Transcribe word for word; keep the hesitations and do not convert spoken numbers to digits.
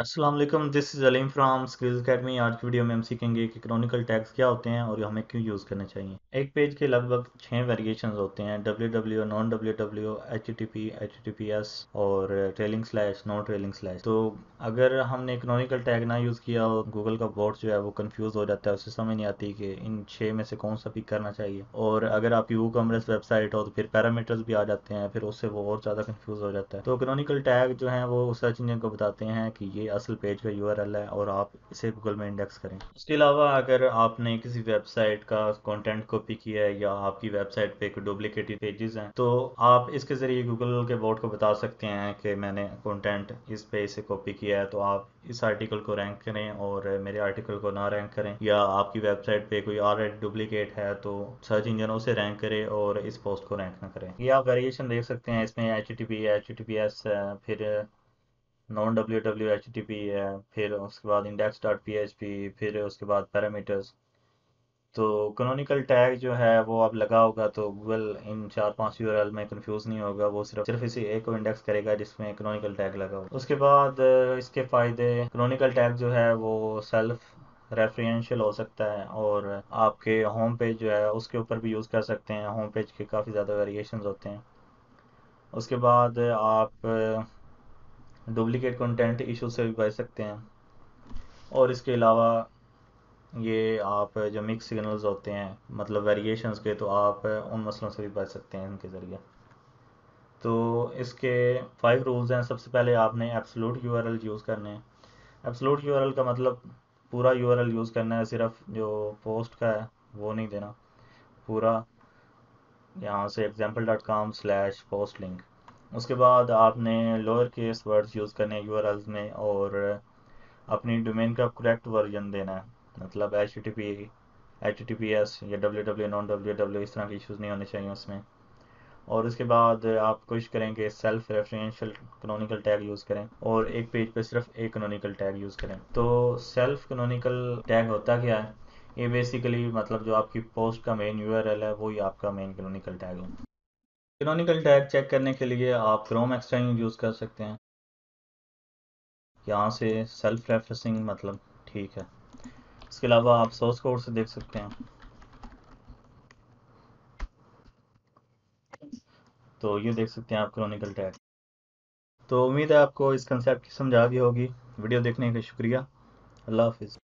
अस्सलाम वालेकुम, this is Aleem from skills academy. आज की वीडियो में हम सीखेंगे कि कैनोनिकल टैग्स क्या होते हैं और हमें क्यों यूज़ करने चाहिए। एक पेज के लगभग छः वेरिएशंस होते हैं, W W, non W W, H T P, H T P S और trailing slash, non trailing slash. तो अगर हमने कैनोनिकल टैग ना यूज़ किया और गूगल का बॉट जो है वो कन्फ्यूज़ हो जाता है, उसे समझ नहीं आती कि इन छः में से कौन सा पिक करना चाहिए। और अगर आपकी वो कॉमर्स वेबसाइट हो तो फिर पैरामीटर्स भी आ जाते हैं, फिर उससे वो और ज़्यादा कन्फ्यूज़ हो जाता है। तो कैनोनिकल टैग जो है वो सर्च इंजन को बताते हैं कि ये असल पेज का यूआरएल है और आप इसे गूगल में इंडेक्स करें। इसके अलावा अगर आपने किसी वेबसाइट का कंटेंट कॉपी किया है या आपकी वेबसाइट पे कोई डुप्लीकेटेड पेजेस हैं तो आप इसके जरिए गूगल के बॉट को बता सकते हैं कि मैंने कंटेंट इस पेज से कॉपी किया है, तो आप इस आर्टिकल को रैंक करें और मेरे आर्टिकल को ना रैंक करें। या आपकी वेबसाइट पे कोई ऑलरेडी डुप्लीकेट है तो सर्च इंजन उसे रैंक करे और इस पोस्ट को रैंक ना करें। ये आप वेरिएशन देख सकते हैं, इसमें H T P, H T P S, फिर non W W, H T P है, फिर उसके बाद index dot P H P, फिर उसके बाद पैरामीटर्स। तो कैनोनिकल टैग जो है वो आप लगा होगा तो गूगल इन चार पाँच यूआरएल में कंफ्यूज नहीं होगा, वो सिर्फ सिर्फ इसी एक को इंडेक्स करेगा जिसमें कैनोनिकल टैग लगा होगा। उसके बाद इसके फ़ायदे, कैनोनिकल टैग जो है वो सेल्फ रेफरेंशियल हो सकता है और आपके होम पेज जो है उसके ऊपर भी यूज़ कर सकते हैं। होम पेज के काफ़ी ज़्यादा वेरिएशन होते हैं। उसके बाद आप डुप्लिकेट कंटेंट इशू से भी बच सकते हैं। और इसके अलावा ये आप जो मिक्स सिग्नल्स होते हैं मतलब वेरिएशंस के, तो आप उन मसलों से भी बच सकते हैं इनके ज़रिए। तो इसके फाइव रूल्स हैं। सबसे पहले आपने एब्सोल्यूट यूआरएल यूज़ करने हैं। एब्सोल्यूट यूआरएल का मतलब पूरा यूआरएल यूज़ करना है, सिर्फ जो पोस्ट का है वो नहीं देना, पूरा। यहाँ से example dot com slash post link. उसके बाद आपने लोअर केस वर्ड्स यूज़ करने हैं यूआरएल्स में और अपनी डोमेन का करेक्ट वर्जन देना है, मतलब H T P, H T P S या W W, non W W, इस तरह के इश्यूज़ नहीं होने चाहिए उसमें। और उसके बाद आप कोशिश करें कि self referential canonical tag use करें और एक पेज पे सिर्फ एक कैनोनिकल टैग यूज़ करें। तो सेल्फ कैनोनिकल टैग होता क्या है? ये बेसिकली मतलब जो आपकी पोस्ट का मेन यूआरएल है वही आपका मेन कैनोनिकल टैग है। कैनोनिकल टैग चेक करने के लिए आप क्रोम एक्सटेंशन यूज़ कर सकते हैं। यहाँ से सेल्फ रेफरेंसिंग मतलब ठीक है। इसके अलावा आप सोर्स कोड से देख सकते हैं। तो ये देख सकते हैं आप कैनोनिकल टैग। तो उम्मीद है आपको इस कंसेप्ट की समझ आ गई होगी। वीडियो देखने का शुक्रिया। अल्लाह हाफिज़।